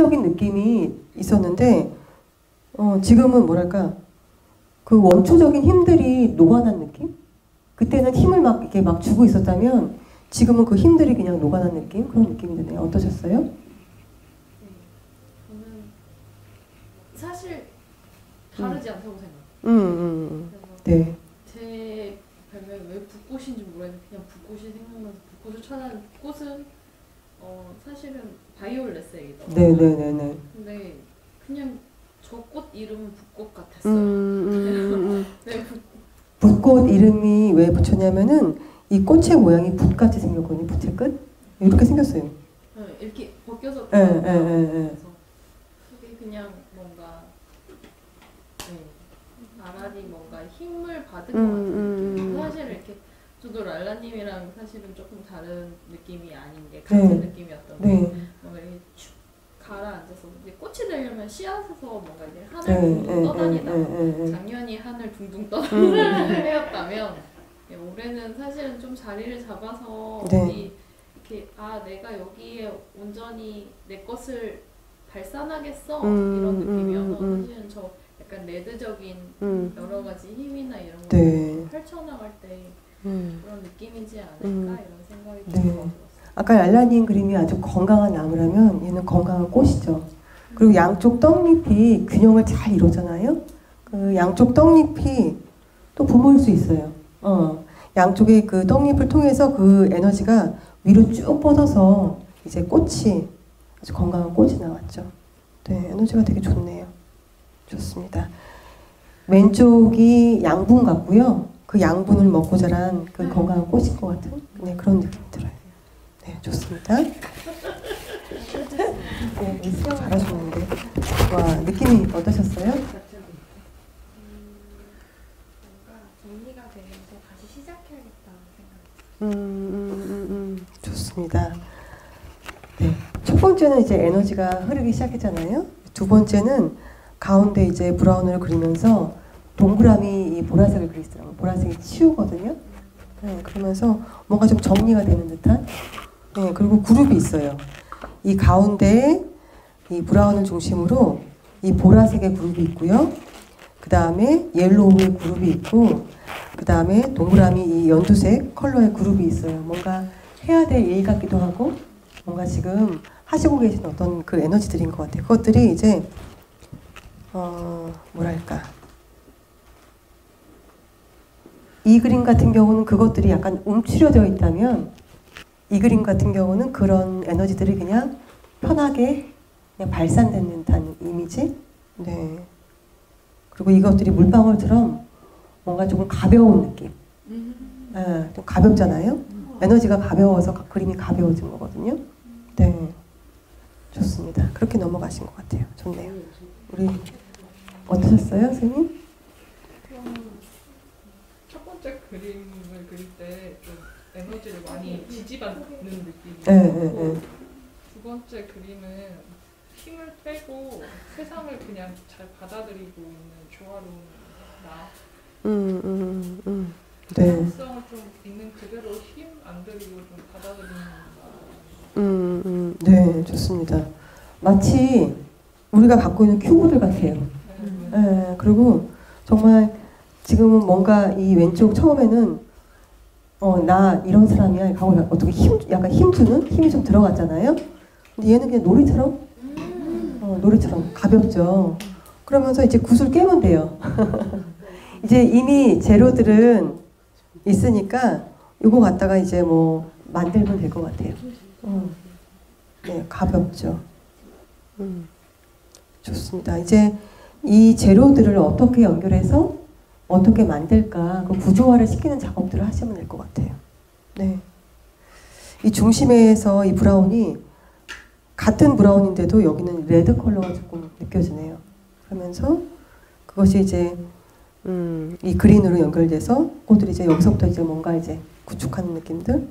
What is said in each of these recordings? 신비적인 느낌이 있었는데 지금은 뭐랄까 그 원초적인 힘들이 녹아난 느낌? 그때는 힘을 막 이렇게 막 주고 있었다면 지금은 그 힘들이 그냥 녹아난 느낌? 그런 느낌이 드네요. 어떠셨어요? 저는 사실 다르지 않다고 생각해요. 네. 제 별명이 왜 붓꽃인지 모르겠는데 그냥 붓꽃이 생각나서 붓꽃을 찾아낸 꽃은 사실은 바이올렛색이더라고요. 네네네네. 근데 그냥 저 꽃 이름은 붓꽃 같았어요. 네. 붓꽃 이름이 왜 붙였냐면은 이 꽃의 모양이 붓같이 생겼거든요. 붓의 끝? 이렇게 생겼어요. 네, 이렇게 벗겨서 그래서 그게 그냥 뭔가 나란히 뭔가 힘을 받은 것 같은 느낌. 사실 이렇게 저도 랄라님이랑 사실은 조금 다른 느낌이 아닌 게 같은 느낌이었던 게 뭔가 이렇게 쭉 가라앉아서 근데 꽃이 되려면 씨앗에서 뭔가 이제 하늘 둥둥 떠다니다 작년이 하늘 둥둥 떠다니는 해였다면 올해는 사실은 좀 자리를 잡아서 이렇게 내가 여기에 온전히 내 것을 발산하겠어 이런 느낌이어서 사실은 저 약간 레드적인 여러 가지 힘이나 이런 걸 펼쳐나갈 때 그런 느낌이지 않을까 이런 생각이 들었어요. 아까 랄라님 그림이 아주 건강한 나무라면 얘는 건강한 꽃이죠. 그리고 양쪽 떡잎이 균형을 잘 이루잖아요. 그 양쪽 떡잎이 또 부모일 수 있어요. 양쪽의 그 떡잎을 통해서 그 에너지가 위로 쭉 뻗어서 이제 꽃이 아주 건강한 꽃이 나왔죠. 네, 에너지가 되게 좋네요. 좋습니다. 왼쪽이 양분 같고요. 그 양분을 먹고 자란 그 건강한 꽃인 것 같은 그런 느낌이 들어요. 네, 좋습니다. 네, 잘하셨는데. 와, 느낌이 어떠셨어요? 좋습니다. 네, 첫 번째는 이제 에너지가 흐르기 시작했잖아요. 두 번째는 가운데 이제 브라운을 그리면서 동그라미 이 보라색을 그리더라고요. 보라색이 치우거든요. 네, 그러면서 뭔가 좀 정리가 되는 듯한. 네, 그리고 그룹이 있어요. 이 가운데 이 브라운을 중심으로 이 보라색의 그룹이 있고요. 그 다음에 옐로우의 그룹이 있고. 그 다음에 동그라미 이 연두색 컬러의 그룹이 있어요. 뭔가 해야 될 일 같기도 하고 뭔가 지금 하시고 계신 어떤 그 에너지들인 것 같아요. 그것들이 이제 뭐랄까 이 그림 같은 경우는 그것들이 약간 움츠려져 있다면 이 그림 같은 경우는 그런 에너지들이 그냥 편하게 그냥 발산되는 단 이미지? 네. 그리고 이것들이 물방울처럼 뭔가 조금 가벼운 느낌. 네, 좀 가볍잖아요. 에너지가 가벼워서 그림이 가벼워진 거거든요. 네, 좋습니다. 그렇게 넘어가신 것 같아요. 좋네요. 우리 어떠셨어요, 선생님? 첫 번째 그림을 그릴 때 좀 에너지를 많이 지지받는 느낌이고 두 번째 그림은 힘을 빼고 세상을 그냥 잘 받아들이고 있는 조화로운 나. 내성을 좀 있는 그대로 힘 안 들이고 좀 받아들이는 네, 좋습니다. 마치 우리가 갖고 있는 큐브들 같아요. 네, 그리고 정말 지금은 뭔가 이 왼쪽 처음에는 나 이런 사람이야 하고 어떻게 약간 힘주는 힘이 좀 들어갔잖아요. 근데 얘는 그냥 놀이처럼 놀이처럼 가볍죠. 그러면서 이제 구슬 깨면 돼요. 이제 이미 재료들은 있으니까 이거 갖다가 이제 뭐 만들면 될 것 같아요. 네, 가볍죠. 좋습니다. 이제 이 재료들을 어떻게 연결해서 어떻게 만들까 그 구조화를 시키는 작업들을 하시면 될 것 같아요. 네, 이 중심에서 이 브라운이 같은 브라운인데도 여기는 레드 컬러가 조금 느껴지네요. 그러면서 그것이 이제 이 그린으로 연결돼서 꽃들이 이제 여기서부터 이제 뭔가 이제 구축하는 느낌들.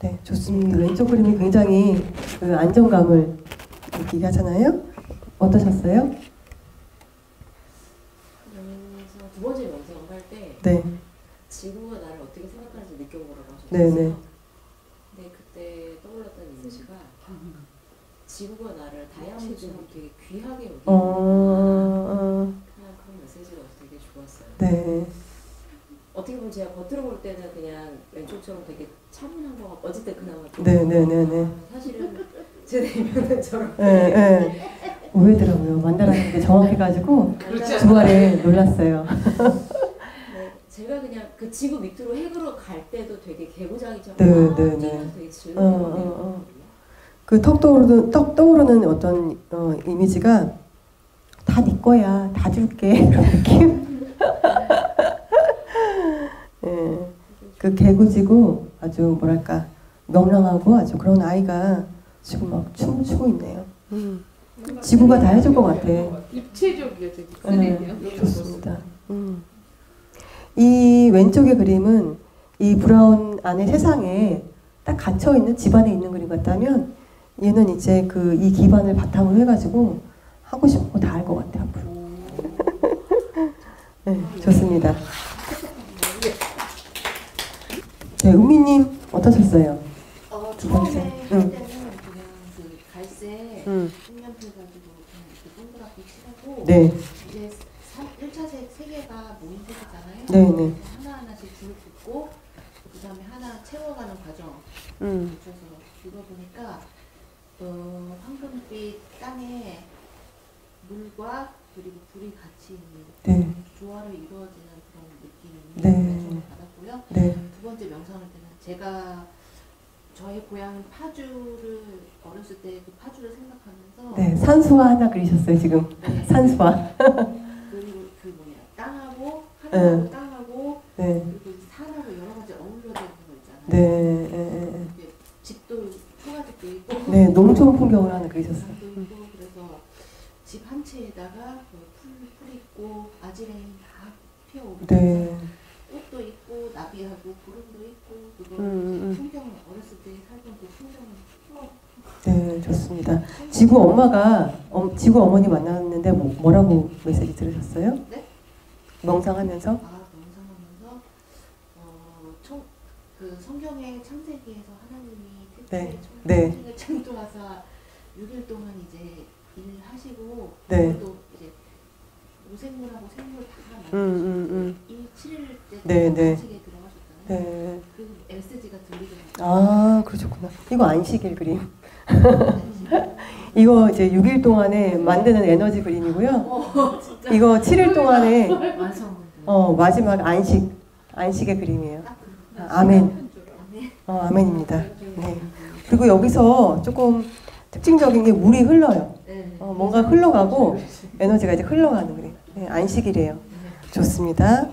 네, 좋습니다. 왼쪽 그림이 굉장히 그 안정감을 느끼게 하잖아요. 어떠셨어요? 그래서 두 번째 영상을 할 때 지구가 나를 어떻게 생각하는지 느껴보라고 하셨어요. 근데 그때 떠올랐던 이미지가 지구가 나를 다양한 요즘 되게 귀하게 여기는 그런 메시지가 되게 좋았어요. 네. 어떻게 보면 제가 겉으로 볼 때는 그냥 왼쪽처럼 되게 차분한 것 같고 어쨌든 그나마 네네네네 사실은 제 내면은 저렇게 네. 오해더라고요. 만나라는 게 정확해가지고 주말에 놀랐어요. 네, 제가 그냥 그 지구 밑으로 핵으로 갈 때도 되게 개구장이처럼 뛰면서 되게 즐거운 그 턱 떠오르는 어떤 이미지가 다 네 거야, 다 줄게 이런 느낌. 예, 그 개구지고 아주 뭐랄까 명랑하고 아주 그런 아이가 지금 막 춤을 추고 있네요. 지구가 다 해줄 것 같아. 입체적이에요, 되게. 네, 좋습니다. 이 왼쪽의 그림은 이 브라운 안의 세상에 딱 갇혀 있는 집 안에 있는 그림 같다면 얘는 이제 그 이 기반을 바탕으로 해가지고 하고 싶은 거 다 할 것 같아요 앞으로. 네, 좋습니다. 네, 은미님 어떠셨어요? 처음에 할 때는 그냥 그 갈색 색연필가지고 그냥 이렇게 동그랗게 칠하고 네. 이제 1차색 3개가 모인 색이잖아요. 네네. 하나하나씩 줄을 긋고 그 다음에 하나 채워가는 과정 거쳐서 읽어보니까 황금빛 땅에 물과 그리고 불이 같이 있는 네. 조화로 이루어지는 그런 느낌을 네. 받았고요. 네. 두 번째 명상할 때는 제가 저의 고향 파주를 어렸을 때 그 파주를 생각하면서 네, 산수화 하나 그리셨어요 지금. 네. 산수화 그리고 그 뭐냐 땅하고 하늘하고 땅하고 네. 그리고 산하고 여러 가지 어울려져 있는 거 있잖아요. 네. 네. 집도 초가집도 있고 네 농촌 풍경을 하나 그리셨어요. 그래서 집 한 채에다가 풀 있고 아지랭이 다 피어오르고 네. 꽃도 있고 나비하고 구름도 있고 그거 풍경 어렸을 때 살던 그 풍경을 네 좋습니다. 지구 엄마가 지구 어머니 만났는데 뭐라고 메시지 들으셨어요? 네? 명상하면서? 명상하면서 그 성경의 창세기에서 하나님이 태초에 천지를 창조하사 6일 동안 이제 일하시고 네. 또 이제 무생물하고 생물 다 만드시고 이 7일째 네. 안식에 들어가셨잖아요. 네. 그 메시지가 들리더라고요. 아 그러셨구나. 이거 안식일 그림. 이거 이제 6일 동안에 만드는 에너지 그림이고요. 진짜. 이거 7일 동안에 마지막 안식의 그림이에요. 아멘. 아멘입니다. 네. 그리고 여기서 조금 특징적인 게 물이 흘러요. 뭔가 흘러가고 에너지가 이제 흘러가는 그래요. 네, 안식이래요. 좋습니다.